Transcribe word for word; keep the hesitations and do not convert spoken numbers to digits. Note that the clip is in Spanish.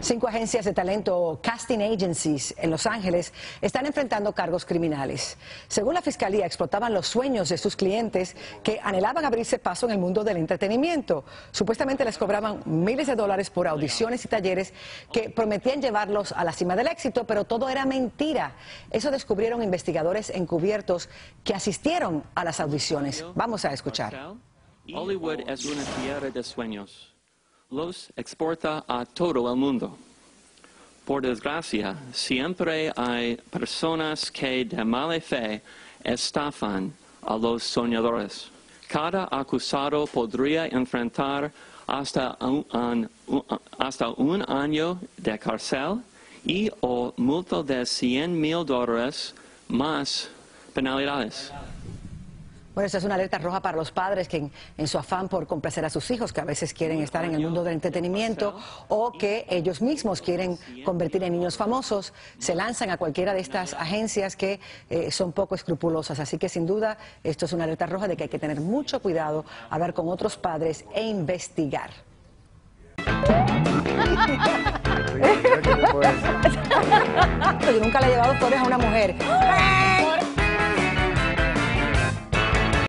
Cinco agencias de talento o casting agencies en Los Ángeles están enfrentando cargos criminales. Según la Fiscalía, explotaban los sueños de sus clientes que anhelaban abrirse paso en el mundo del entretenimiento. Supuestamente les cobraban miles de dólares por audiciones y talleres que prometían llevarlos a la cima del éxito, pero todo era mentira. Eso descubrieron investigadores encubiertos que asistieron a las audiciones. Vamos a escuchar. Hollywood es una tierra de sueños. Los exporta a todo el mundo. Por desgracia, siempre hay personas que de mala fe estafan a los soñadores. Cada acusado podría enfrentar hasta un, hasta un año de cárcel y o multa de cien mil dólares más penalidades. Bueno, esa es una alerta roja para los padres que en, en su afán por complacer a sus hijos, que a veces quieren estar en el mundo del entretenimiento o que ellos mismos quieren convertir en niños famosos, se lanzan a cualquiera de estas agencias que eh, son poco escrupulosas. Así que sin duda esto es una alerta roja de que hay que tener mucho cuidado, hablar con otros padres e investigar. Yo nunca le he llevado flores a una mujer.